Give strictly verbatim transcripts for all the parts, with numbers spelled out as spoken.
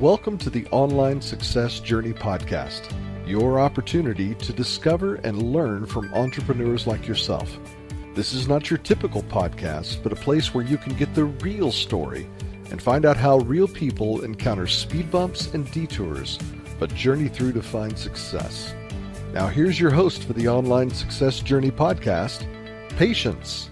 Welcome to the Online Success Journey podcast, your opportunity to discover and learn from entrepreneurs like yourself. This is not your typical podcast, but a place where you can get the real story and find out how real people encounter speed bumps and detours, but journey through to find success. Now here's your host for the Online Success Journey podcast, Patience.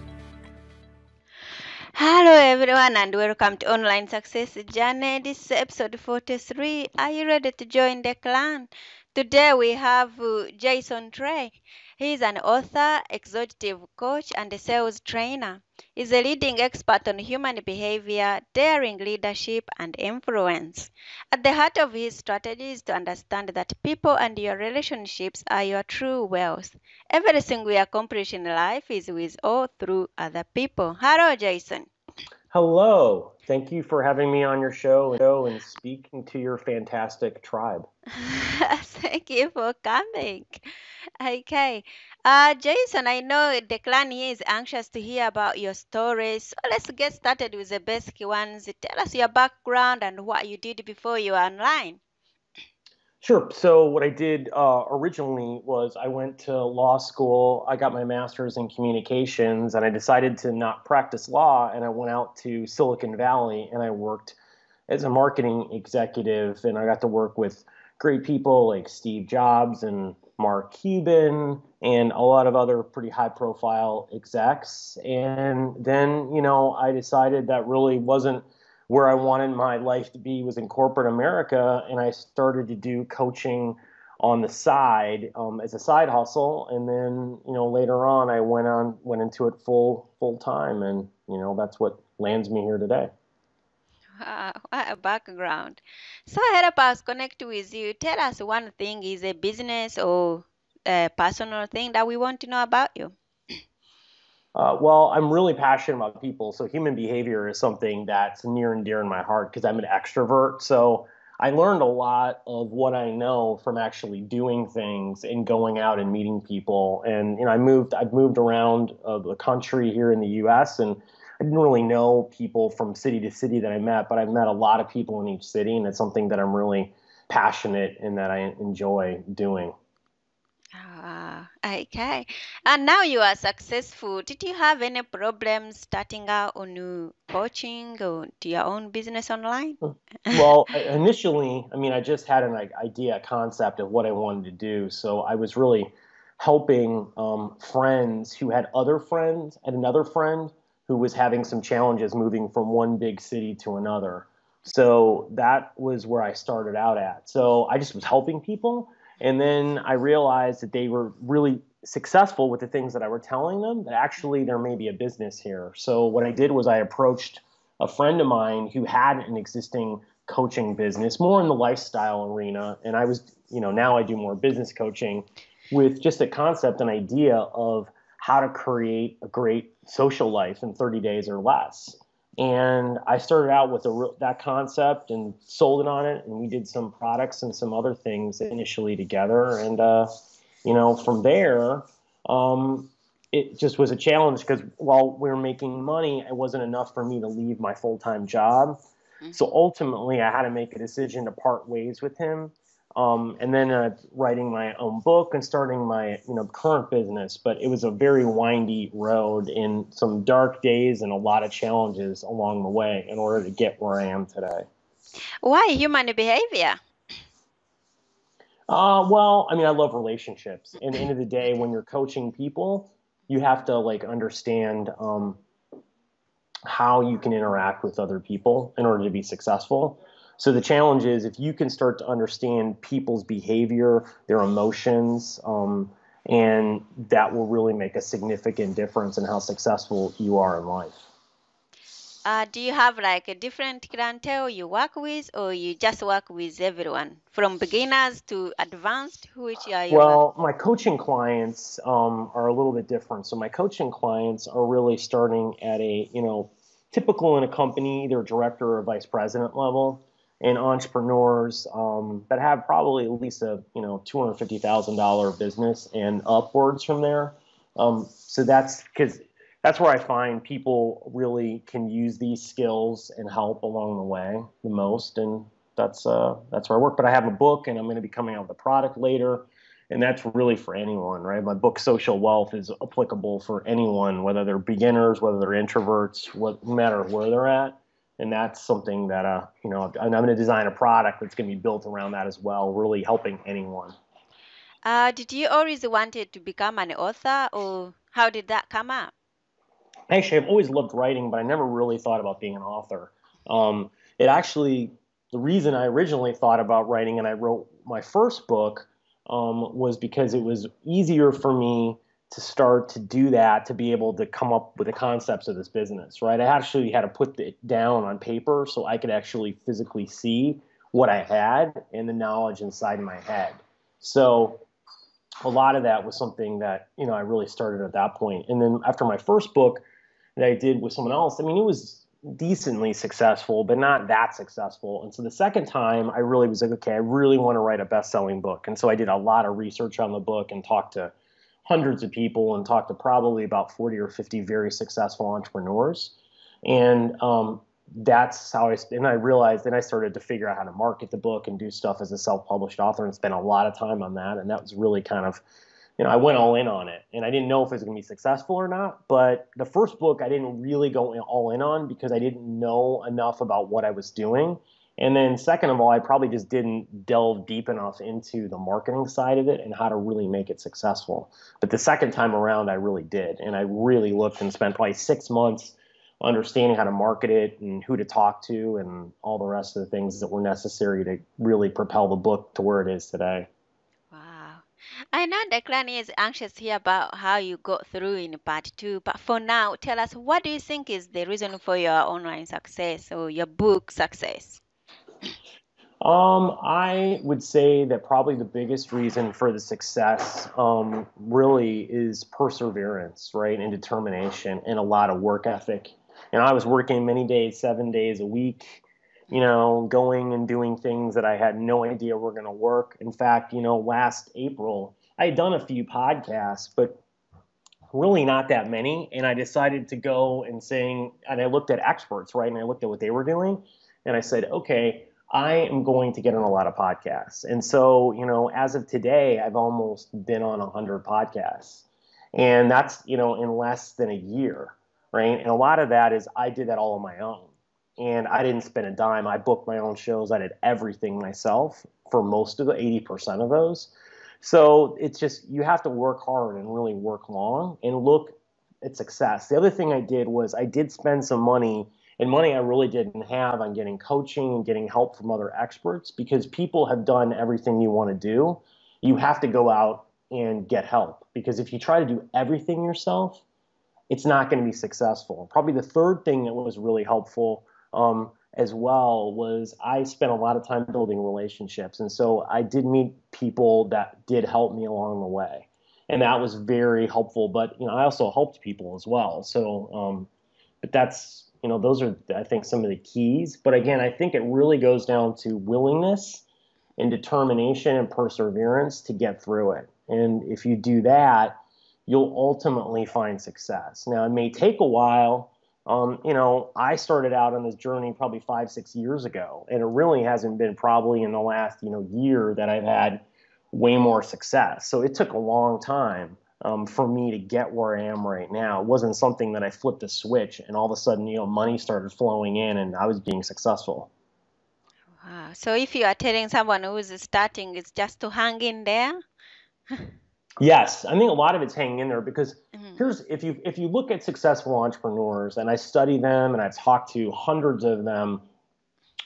Hello everyone and welcome to Online Success Journey. This is episode forty-three. Are you ready to join the clan? Today we have uh, Jason Treu. He is an author, executive coach, and a sales trainer. He is a leading expert on human behavior, daring leadership, and influence. At the heart of his strategy is to understand that people and your relationships are your true wealth. Everything we accomplish in life is with or through other people. Hello, Jason. Hello. Thank you for having me on your show and speaking to your fantastic tribe. Thank you for coming. Okay. Uh, Jason, I know the clan here is anxious to hear about your stories. So let's get started with the basic ones. Tell us your background and what you did before you were online. Sure. So what I did uh, originally was I went to law school. I got my master's in communications, and I decided to not practice law, and I went out to Silicon Valley, and I worked as a marketing executive, and I got to work with great people like Steve Jobs and Mark Cuban and a lot of other pretty high-profile execs. And then, you know, I decided that really wasn't where I wanted my life to be, was in corporate America, and I started to do coaching on the side um, as a side hustle. And then, you know, later on, I went on went into it full full time, and you know, that's what lands me here today. Wow, what a background! So help us connect with you. Tell us one thing, is a business or a personal thing that we want to know about you. Uh, well, I'm really passionate about people, so human behavior is something that's near and dear in my heart because I'm an extrovert. So I learned a lot of what I know from actually doing things and going out and meeting people. And you know, I moved, I've moved around uh, the country here in the U S, and I didn't really know people from city to city that I met, but I've met a lot of people in each city, and it's something that I'm really passionate and that I enjoy doing. Ah, okay. And now you are successful. Did you have any problems starting out on coaching or to your own business online? Well, initially, I mean, I just had an idea, a concept of what I wanted to do. So I was really helping um, friends who had other friends and another friend who was having some challenges moving from one big city to another. So that was where I started out at. So I just was helping people. And then I realized that they were really successful with the things that I were telling them, that actually there may be a business here. So what I did was I approached a friend of mine who had an existing coaching business, more in the lifestyle arena. And I was, you know, now I do more business coaching, with just a concept, an idea of how to create a great social life in thirty days or less. And I started out with a, that concept and sold it on it. And we did some products and some other things initially together. And, uh, you know, from there, um, it just was a challenge because while we were making money, it wasn't enough for me to leave my full-time job. Mm-hmm. So ultimately, I had to make a decision to part ways with him. Um, and then uh, writing my own book and starting my you know current business. But it was a very windy road in some dark days and a lot of challenges along the way in order to get where I am today. Why human behavior? Uh, well, I mean, I love relationships. And at the end of the day, when you're coaching people, you have to like understand um, how you can interact with other people in order to be successful. So the challenge is if you can start to understand people's behavior, their emotions, um, and that will really make a significant difference in how successful you are in life. Uh, do you have like a different clientele you work with, or you just work with everyone from beginners to advanced? Which are you? Well, my coaching clients um, are a little bit different. So my coaching clients are really starting at a, you know, typical in a company, either director or vice president level. And entrepreneurs um, that have probably at least a you know two hundred fifty thousand dollars business and upwards from there. Um, so that's because that's where I find people really can use these skills and help along the way the most, and that's uh, that's where I work. But I have a book, and I'm going to be coming out with a product later. And that's really for anyone, right? My book, Social Wealth, is applicable for anyone, whether they're beginners, whether they're introverts, what no matter where they're at. And that's something that, uh, you know, I'm going to design a product that's going to be built around that as well, really helping anyone. Uh, did you always wanted to become an author, or how did that come up? Actually, I've always loved writing, but I never really thought about being an author. Um, it actually, the reason I originally thought about writing and I wrote my first book um, was because it was easier for me to start to do that, to be able to come up with the concepts of this business, right? I actually had to put it down on paper so I could actually physically see what I had and the knowledge inside my head. So a lot of that was something that, you know, I really started at that point. And then after my first book that I did with someone else, I mean, it was decently successful, but not that successful. And so the second time I really was like, okay, I really want to write a best-selling book. And so I did a lot of research on the book and talked to hundreds of people and talked to probably about forty or fifty very successful entrepreneurs. And um, that's how I, and I realized, and I started to figure out how to market the book and do stuff as a self-published author and spent a lot of time on that. And that was really kind of, you know, I went all in on it, and I didn't know if it was going to be successful or not. But the first book I didn't really go all in on because I didn't know enough about what I was doing. And then second of all, I probably just didn't delve deep enough into the marketing side of it and how to really make it successful. But the second time around, I really did. And I really looked and spent probably six months understanding how to market it and who to talk to and all the rest of the things that were necessary to really propel the book to where it is today. Wow. I know Declan is anxious here about how you got through in part two, but for now, tell us, what do you think is the reason for your online success or your book success? Um, I would say that probably the biggest reason for the success um, really is perseverance, right, and determination and a lot of work ethic. And I was working many days, seven days a week, you know, going and doing things that I had no idea were going to work. In fact, you know, last April, I had done a few podcasts, but really not that many. And I decided to go and sing, and I looked at experts, right, and I looked at what they were doing, and I said, okay, I am going to get on a lot of podcasts. And so, you know, as of today, I've almost been on one hundred podcasts. And that's, you know, in less than a year, right? And a lot of that is I did that all on my own. And I didn't spend a dime. I booked my own shows. I did everything myself for most of the eighty percent of those. So it's just, you have to work hard and really work long and look at success. The other thing I did was I did spend some money, and money I really didn't have, on getting coaching and getting help from other experts, because people have done everything you want to do. You have to go out and get help, because if you try to do everything yourself, it's not going to be successful. Probably the third thing that was really helpful um, as well was I spent a lot of time building relationships. And so I did meet people that did help me along the way. And that was very helpful. But, you know, I also helped people as well. So, um, but that's, you know, those are, I think, some of the keys. But again, I think it really goes down to willingness and determination and perseverance to get through it. And if you do that, you'll ultimately find success. Now, it may take a while. Um, you know, I started out on this journey probably five, six years ago, and it really hasn't been probably in the last, you know, year that I've had way more success. So it took a long time. Um, for me to get where I am right now. It wasn't something that I flipped a switch and all of a sudden, you know, money started flowing in and I was being successful. Wow. So if you are telling someone who is starting, it's just to hang in there? Yes. I think a lot of it's hanging in there, because mm-hmm. here's, if you, if you look at successful entrepreneurs, and I study them and I've talked to hundreds of them,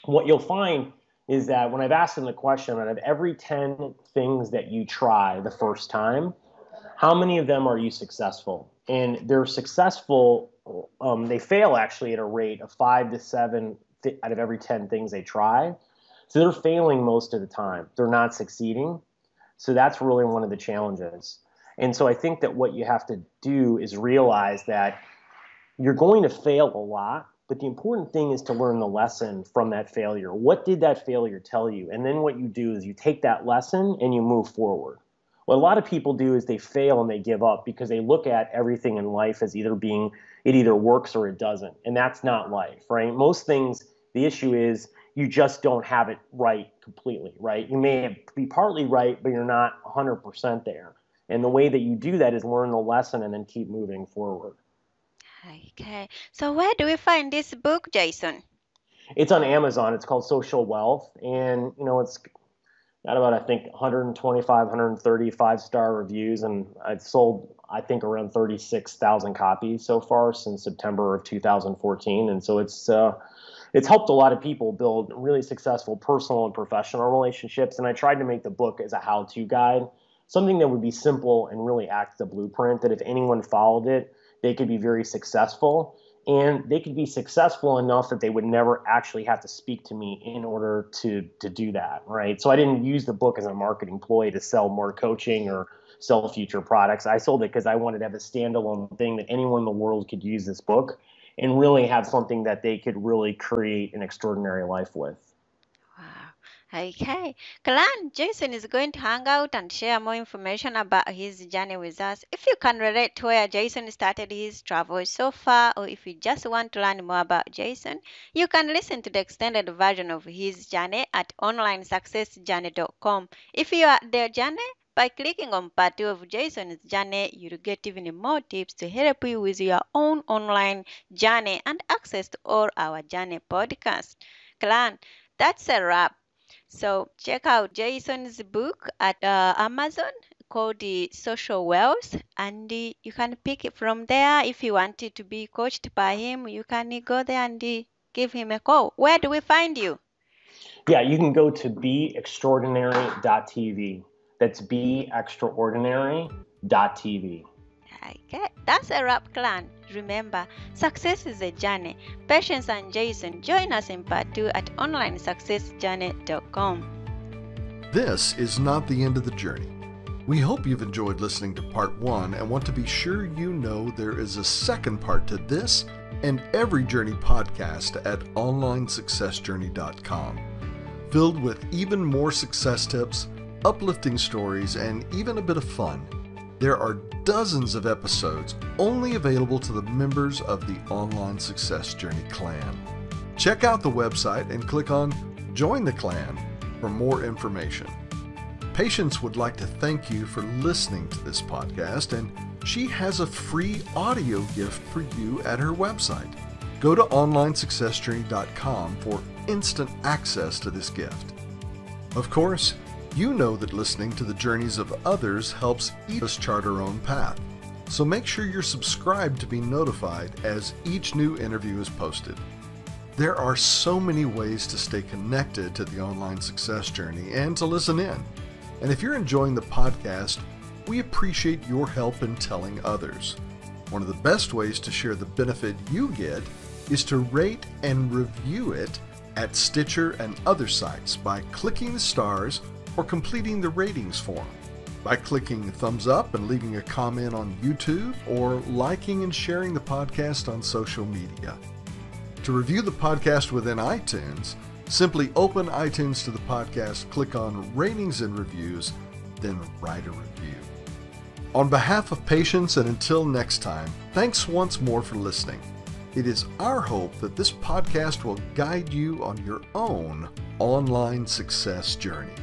what you'll find is that when I've asked them the question, out of every ten things that you try the first time, how many of them are you successful? And they're successful, um, they fail actually at a rate of five to seven th- out of every ten things they try. So they're failing most of the time. They're not succeeding. So that's really one of the challenges. And so I think that what you have to do is realize that you're going to fail a lot, but the important thing is to learn the lesson from that failure. What did that failure tell you? And then what you do is you take that lesson and you move forward. What a lot of people do is they fail and they give up because they look at everything in life as either being, it either works or it doesn't. And that's not life, right? Most things, the issue is you just don't have it right completely, right? You may be partly right, but you're not one hundred percent there. And the way that you do that is learn the lesson and then keep moving forward. Okay. So where do we find this book, Jason? It's on Amazon. It's called Social Wealth. And, you know, it's got about, I think, one twenty-five, one thirty five-star reviews. And I've sold, I think, around thirty-six thousand copies so far since September of two thousand fourteen. And so it's uh, it's helped a lot of people build really successful personal and professional relationships. And I tried to make the book as a how-to guide, something that would be simple and really act as a blueprint that if anyone followed it, they could be very successful. And they could be successful enough that they would never actually have to speak to me in order to to do that, right? So I didn't use the book as a marketing ploy to sell more coaching or sell future products. I sold it because I wanted to have a standalone thing that anyone in the world could use this book and really have something that they could really create an extraordinary life with. Okay, Kalan, Jason is going to hang out and share more information about his journey with us. If you can relate to where Jason started his travels so far, or if you just want to learn more about Jason, you can listen to the extended version of his journey at online success journey dot com. If you are their journey, by clicking on part two of Jason's journey, you'll get even more tips to help you with your own online journey and access to all our journey podcasts. Kalan, that's a wrap. So check out Jason's book at uh, Amazon called The Social Wealth, and uh, you can pick it from there. If you want to be coached by him, you can uh, go there and uh, give him a call. Where do we find you? Yeah, you can go to be extraordinary dot t v. That's be extraordinary dot t v. Okay, that's a wrap, Clan. Remember, success is a journey. Patience and Jason, join us in part two at online success journey dot com. This is not the end of the journey. We hope you've enjoyed listening to part one and want to be sure you know there is a second part to this and every journey podcast at online success journey dot com, filled with even more success tips, uplifting stories, and even a bit of fun. There are dozens of episodes only available to the members of the Online Success Journey Clan. Check out the website and click on Join the Clan for more information. Patience would like to thank you for listening to this podcast, and she has a free audio gift for you at her website. Go to online success journey dot com for instant access to this gift. Of course, you know that listening to the journeys of others helps each of us chart our own path. So make sure you're subscribed to be notified as each new interview is posted. There are so many ways to stay connected to the Online Success Journey and to listen in. And if you're enjoying the podcast, we appreciate your help in telling others. One of the best ways to share the benefit you get is to rate and review it at Stitcher and other sites by clicking the stars or completing the ratings form. By clicking thumbs up and leaving a comment on YouTube, or liking and sharing the podcast on social media. To review the podcast within iTunes, simply open iTunes to the podcast, click on Ratings and Reviews, then write a review. On behalf of Patience and until next time, thanks once more for listening. It is our hope that this podcast will guide you on your own online success journey.